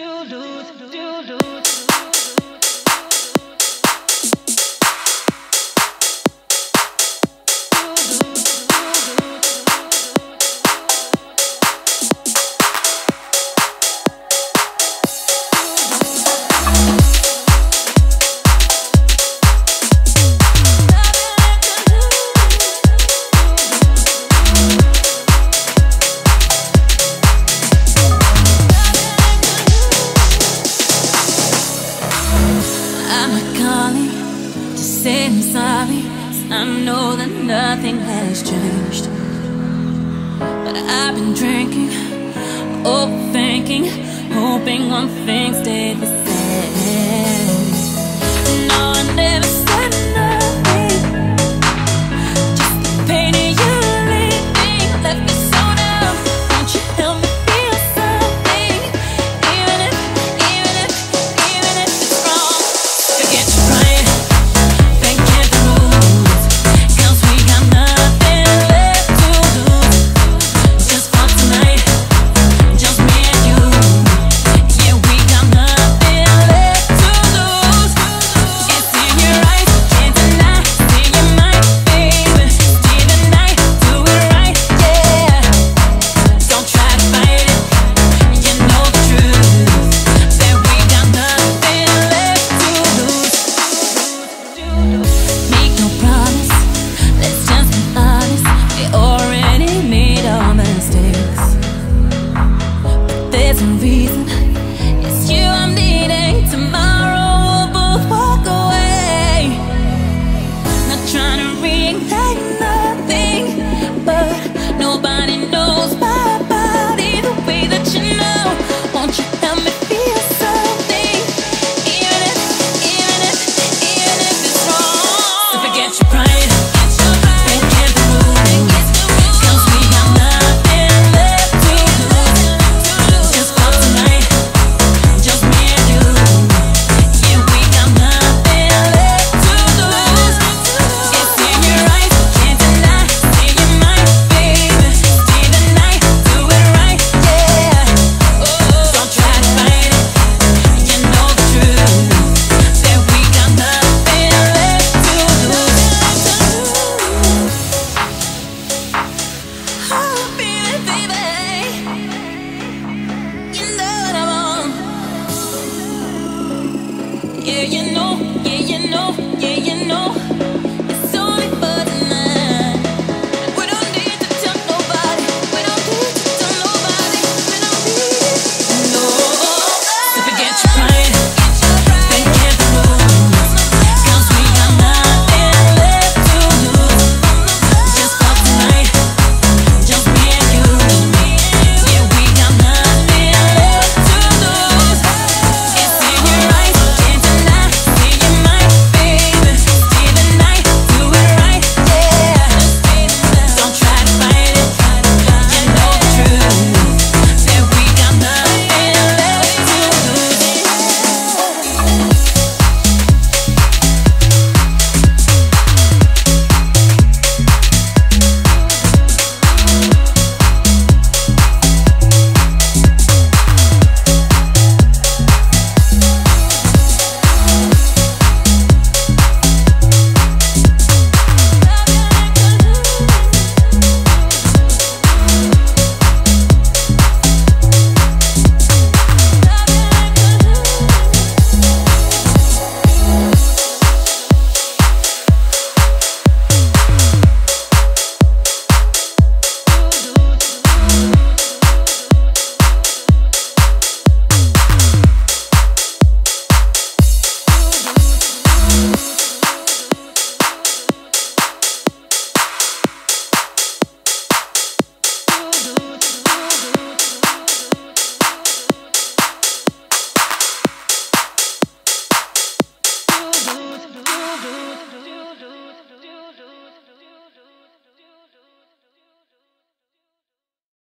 I'm sorry, I know that nothing has changed, but I've been drinking, overthinking, hoping on things stay the same. No, I never said nothing, just the pain of you leaving left me so down. Won't you help me feel something, even if it's wrong? To get you right. Yeah, you know, yeah.